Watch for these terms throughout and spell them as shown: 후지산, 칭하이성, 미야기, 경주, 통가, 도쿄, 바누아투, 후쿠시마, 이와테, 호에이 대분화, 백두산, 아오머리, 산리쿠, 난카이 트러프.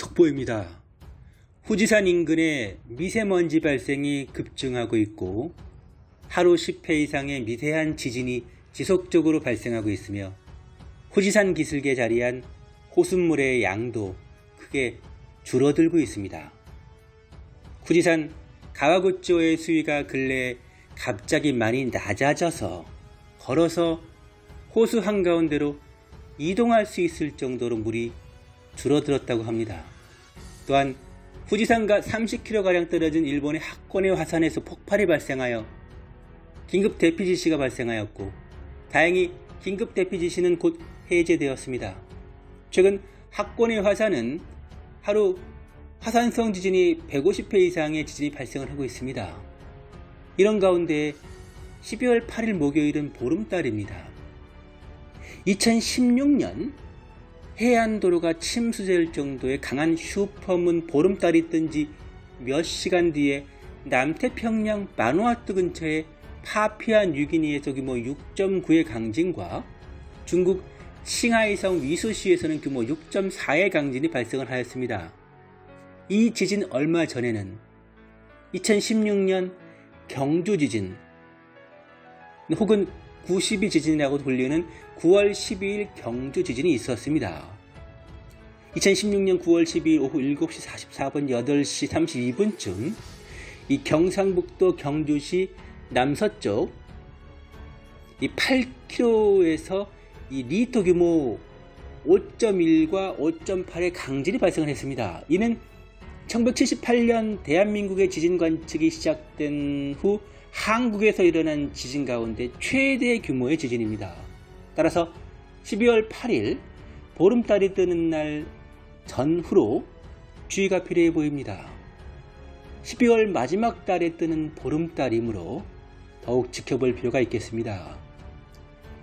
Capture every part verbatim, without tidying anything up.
속보입니다. 후지산 인근에 미세먼지 발생이 급증하고 있고 하루 십 회 이상의 미세한 지진이 지속적으로 발생하고 있으며 후지산 기슭에 자리한 호수물의 양도 크게 줄어들고 있습니다. 후지산 가와구치오의 수위가 근래에 갑자기 많이 낮아져서 걸어서 호수 한가운데로 이동할 수 있을 정도로 물이 줄어들었다고 합니다. 또한 후지산과 삼십 킬로미터가량 떨어진 일본의 하코네 화산에서 폭발이 발생하여 긴급 대피 지시가 발생하였고 다행히 긴급 대피 지시는 곧 해제되었습니다. 최근 하코네 화산은 하루 화산성 지진이 백오십 회 이상의 지진이 발생을 하고 있습니다. 이런 가운데 십이월 팔일 목요일은 보름달입니다. 이천십육 년 해안도로가 침수될 정도의 강한 슈퍼문 보름달이 뜬 지 몇 시간 뒤에 남태평양 바누아투 근처의 파피아 뉴기니에서 규모 육 점 구의 강진과 중국 칭하이성 위수시에서는 규모 육 점 사의 강진이 발생을 하였습니다. 이 지진 얼마 전에는 이천십육 년 경주 지진 혹은 구십이 지진이라고 불리는 구월 십이일 경주 지진이 있었습니다. 이천십육 년 구월 십이일 오후 일곱 시 사십사 분 여덟 시 삼십이 분쯤 이 경상북도 경주시 남서쪽 이 팔 킬로미터에서 이 리터 규모 오 점 일과 오 점 팔의 강진이 발생을 했습니다. 이는 천구백칠십팔 년 대한민국의 지진 관측이 시작된 후 한국에서 일어난 지진 가운데 최대 규모의 지진입니다. 따라서 십이월 팔일 보름달이 뜨는 날 전후로 주의가 필요해 보입니다. 십이월 마지막 달에 뜨는 보름달이므로 더욱 지켜볼 필요가 있겠습니다.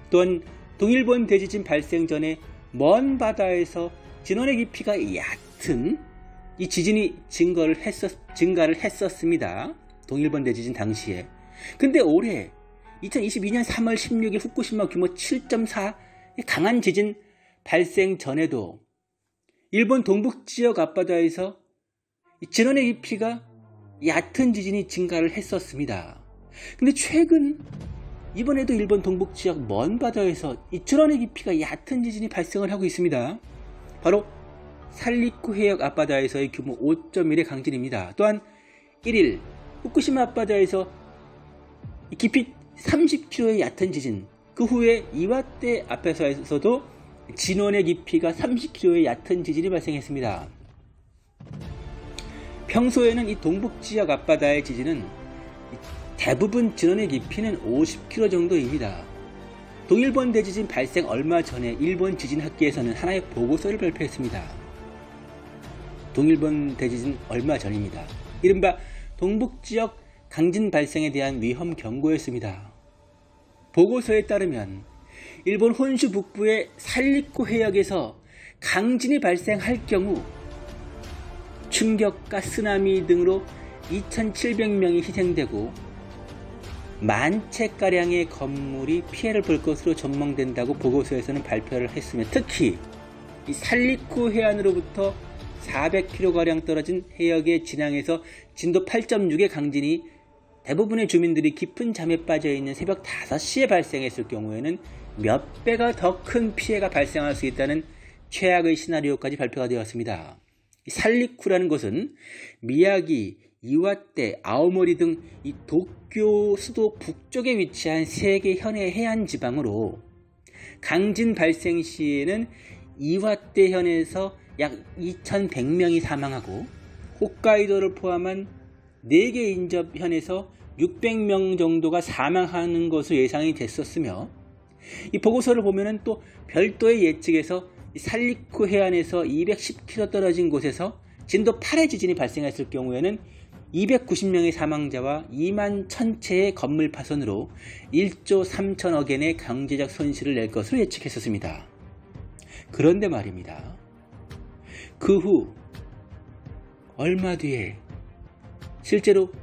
또한 동일본 대지진 발생 전에 먼 바다에서 진원의 깊이가 얕은 이 지진이 증가를, 했었, 증가를 했었습니다. 동일본 대지진 당시에. 근데 올해 이천이십이 년 삼월 십육일 후쿠시마 규모 칠 점 사의 강한 지진 발생 전에도 일본 동북지역 앞바다에서 진원의 깊이가 얕은 지진이 증가를 했었습니다. 근데 최근 이번에도 일본 동북지역 먼 바다에서 이 진원의 깊이가 얕은 지진이 발생을 하고 있습니다. 바로 산리쿠 해역 앞바다에서의 규모 오 점 일의 강진입니다. 또한 일일 후쿠시마 앞바다에서 깊이 삼십 킬로미터의 얕은 지진, 그 후에 이와테 앞에서에서도 진원의 깊이가 삼십 킬로미터의 얕은 지진이 발생했습니다. 평소에는 이 동북지역 앞바다의 지진은 대부분 진원의 깊이는 오십 킬로미터 정도입니다. 동일본 대지진 발생 얼마 전에 일본 지진학계에서는 하나의 보고서를 발표했습니다. 동일본 대지진 얼마 전입니다. 이른바 동북지역 강진 발생에 대한 위험 경고였습니다. 보고서에 따르면 일본 혼슈 북부의 산리쿠 해역에서 강진이 발생할 경우 충격과 쓰나미 등으로 이천칠백 명이 희생되고 만 채가량의 건물이 피해를 볼 것으로 전망된다고 보고서에서는 발표를 했으며 특히 이 산리쿠 해안으로부터 사백 킬로미터가량 떨어진 해역의 진앙에서 진도 팔 점 육의 강진이 대부분의 주민들이 깊은 잠에 빠져있는 새벽 다섯 시에 발생했을 경우에는 몇 배가 더 큰 피해가 발생할 수 있다는 최악의 시나리오까지 발표가 되었습니다. 산리쿠라는 곳은 미야기, 이와테, 아오머리 등 이 도쿄 수도 북쪽에 위치한 세 개 현의 해안지방으로 강진 발생 시에는 이와테 현에서 약 이천백 명이 사망하고 홋카이도를 포함한 네 개 인접현에서 육백 명 정도가 사망하는 것으로 예상이 됐었으며 이 보고서를 보면은 또 별도의 예측에서 산리쿠 해안에서 이백십 킬로미터 떨어진 곳에서 진도 팔의 지진이 발생했을 경우에는 이백구십 명의 사망자와 이만 천 채의 건물 파손으로 일조 삼천억 엔의 경제적 손실을 낼 것으로 예측했었습니다. 그런데 말입니다. 그 후 얼마 뒤에 실제로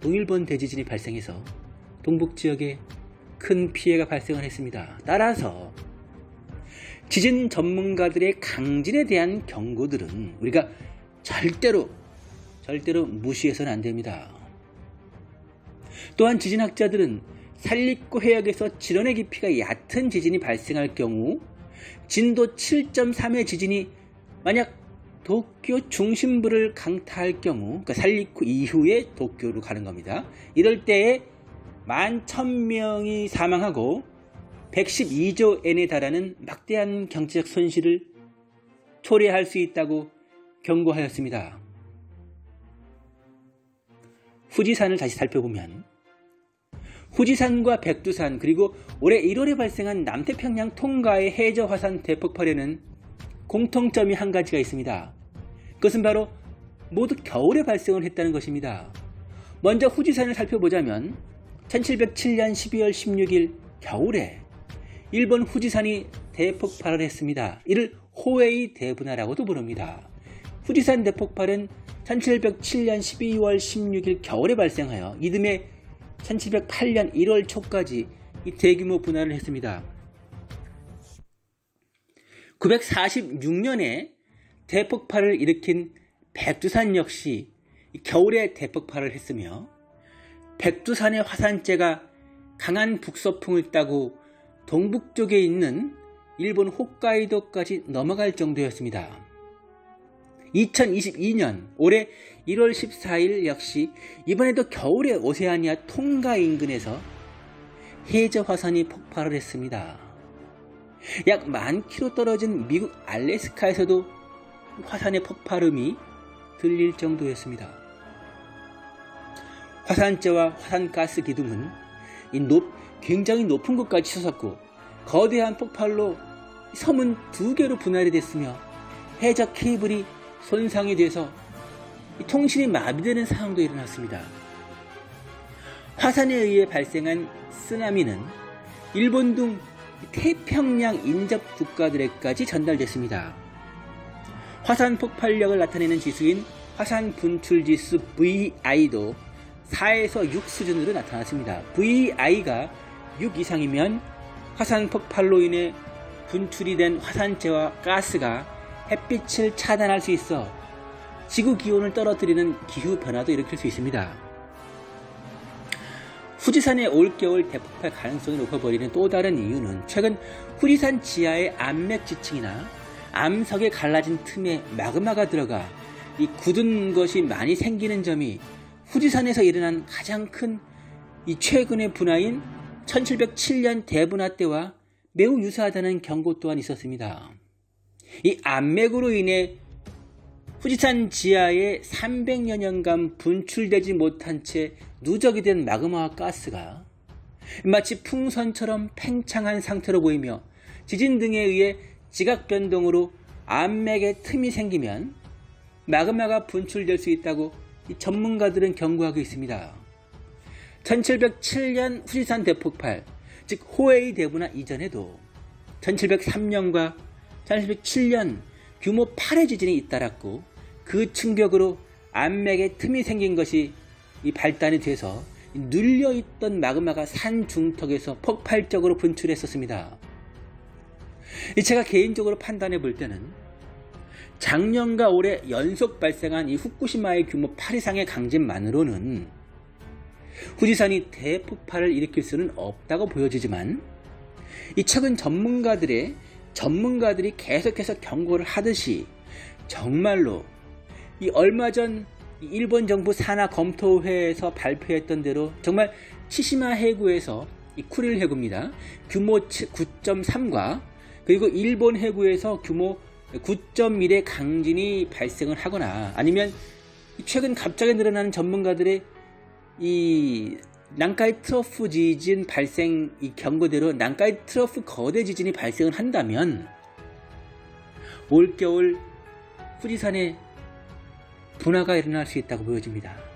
동일본 대지진이 발생해서 동북지역에 큰 피해가 발생을 했습니다. 따라서 지진 전문가들의 강진에 대한 경고들은 우리가 절대로 절대로 무시해서는 안 됩니다. 또한 지진학자들은 산리쿠 해역에서 지런의 깊이가 얕은 지진이 발생할 경우 진도 칠 점 삼의 지진이 만약 도쿄 중심부를 강타할 경우, 그러니까 산리쿠 이후에 도쿄로 가는 겁니다. 이럴 때에 만 천 명이 사망하고 백십이조 엔에 달하는 막대한 경제적 손실을 초래할 수 있다고 경고하였습니다. 후지산을 다시 살펴보면 후지산과 백두산 그리고 올해 일월에 발생한 남태평양 통가의 해저 화산 대폭발에는 공통점이 한 가지가 있습니다. 그것은 바로 모두 겨울에 발생을 했다는 것입니다. 먼저 후지산을 살펴보자면 천칠백칠년 십이월 십육일 겨울에 일본 후지산이 대폭발을 했습니다. 이를 호에이 대분화라고도 부릅니다. 후지산 대폭발은 천칠백칠년 십이월 십육일 겨울에 발생하여 이듬해 천칠백팔년 일월 초까지 이 대규모 분화를 했습니다. 구백사십육년에 대폭발을 일으킨 백두산 역시 겨울에 대폭발을 했으며 백두산의 화산재가 강한 북서풍을 따고 동북쪽에 있는 일본 홋카이도까지 넘어갈 정도였습니다. 이천이십이년 올해 일월 십사일 역시 이번에도 겨울에 오세아니아 통가 인근에서 해저 화산이 폭발을 했습니다. 약 만 킬로미터 떨어진 미국 알래스카에서도 화산의 폭발음이 들릴 정도였습니다. 화산재와 화산가스 기둥은 이 높, 굉장히 높은 곳까지 치솟았고 거대한 폭발로 섬은 두 개로 분할이 됐으며 해저 케이블이 손상이 돼서 통신이 마비되는 상황도 일어났습니다. 화산에 의해 발생한 쓰나미는 일본 등 태평양 인접 국가들에까지 전달됐습니다. 화산 폭발력을 나타내는 지수인 화산 분출지수 브이아이도 사에서 육 수준으로 나타났습니다. 브이아이가 육 이상이면 화산 폭발로 인해 분출이 된 화산재와 가스가 햇빛을 차단할 수 있어 지구 기온을 떨어뜨리는 기후변화도 일으킬 수 있습니다. 후지산의 올겨울 대폭발 가능성이 높아버리는 또 다른 이유는 최근 후지산 지하의 암맥 지층이나 암석에 갈라진 틈에 마그마가 들어가 이 굳은 것이 많이 생기는 점이 후지산에서 일어난 가장 큰 이 최근의 분화인 천칠백칠년 대분화 때와 매우 유사하다는 경고 또한 있었습니다. 이 암맥으로 인해 후지산 지하에 삼백여 년간 분출되지 못한 채 누적이 된 마그마와 가스가 마치 풍선처럼 팽창한 상태로 보이며 지진 등에 의해 지각 변동으로 암맥에 틈이 생기면 마그마가 분출될 수 있다고 전문가들은 경고하고 있습니다. 천칠백칠년 후지산 대폭발, 즉 호에이 대분화 이전에도 천칠백삼년과 천칠백칠년 규모 팔의 지진이 잇따랐고 그 충격으로 암맥에 틈이 생긴 것이 이 발단이 돼서 눌려있던 마그마가 산 중턱에서 폭발적으로 분출했었습니다. 제가 개인적으로 판단해 볼 때는 작년과 올해 연속 발생한 이 후쿠시마의 규모 팔 이상의 강진만으로는 후지산이 대폭발을 일으킬 수는 없다고 보여지지만 이 최근 전문가들의 전문가들이 계속해서 경고를 하듯이 정말로 이 얼마 전 일본 정부 산하 검토회에서 발표했던 대로 정말 치시마 해구에서 이 쿠릴 해구입니다. 규모 구 점 삼과 그리고 일본 해구에서 규모 구 점 일의 강진이 발생을 하거나 아니면 최근 갑자기 늘어나는 전문가들의 이 난카이 트러프 지진 발생 이 경고대로 난카이 트러프 거대 지진이 발생을 한다면 올겨울 후지산에 분화가 일어날 수 있다고 보여집니다.